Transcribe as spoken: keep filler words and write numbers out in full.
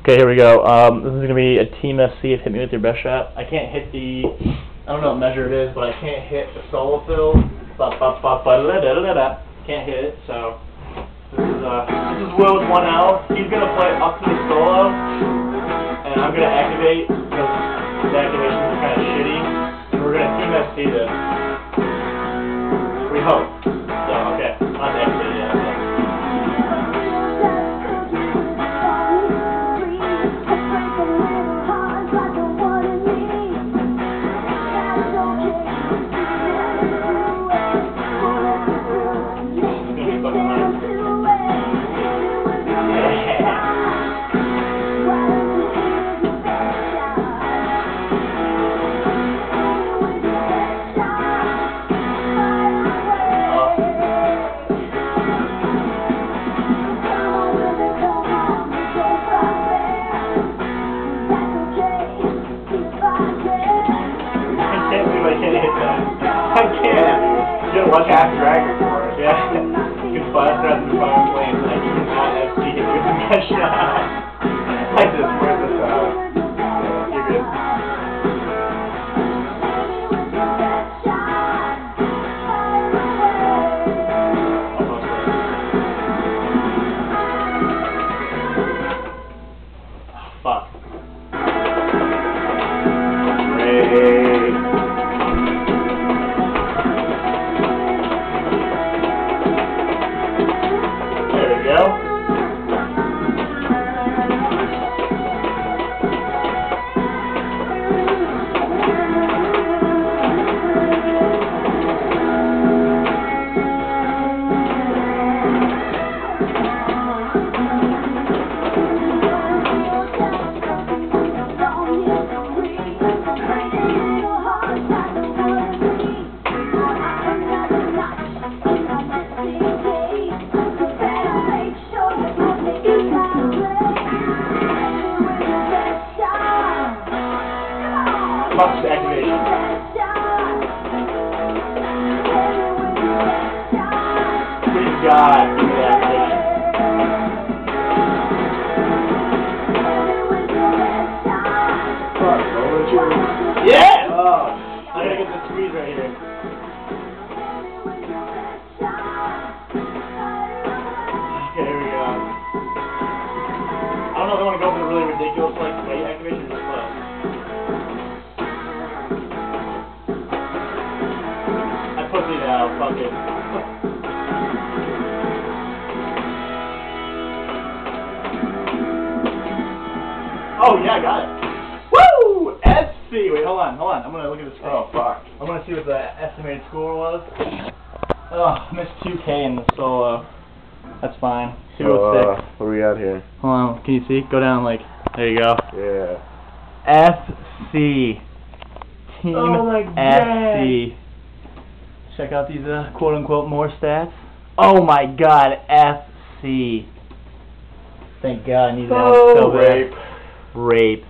Okay, here we go. Um, this is gonna be a team F C of Hit Me With Your Best Shot. I can't hit the, I don't know what measure it is, but I can't hit the solo fill. Ba, ba, ba, ba, da, da, da, da. Can't hit it, so this is uh, this is Will's one out. He's gonna play up to the solo, and I'm gonna activate because the activation is kind of shitty. And we're gonna team F C this. We hope. So okay, I'm activated. I can't. You don't watch half Dragon for it. Yeah. You can fly through the fire plane and you can not F C if you can get shot. Like this, where's this out? Yeah, you're good. Almost. Oh, fuck. Great. Fuck the activation. Good God, give me the activation. Fuck, roll it through. Yeah! Oh, I gotta get the squeeze right here. Okay, here we go. I don't know if I want to go for the really ridiculous, like, play activation or just play. Now, fuck it. Oh, yeah, I got it. Woo! F C! Wait, hold on, hold on. I'm gonna look at the score. Oh, fuck. I'm gonna see what the estimated score was. Oh, I missed two K in the solo. That's fine. two oh six. Uh, what do we got here? Hold on, can you see? Go down, like, there you go. Yeah. F C. Team oh my F C. God. Check out these uh, quote-unquote more stats. Oh my God, F C. Thank God, I need that. Oh, so rape. Rape.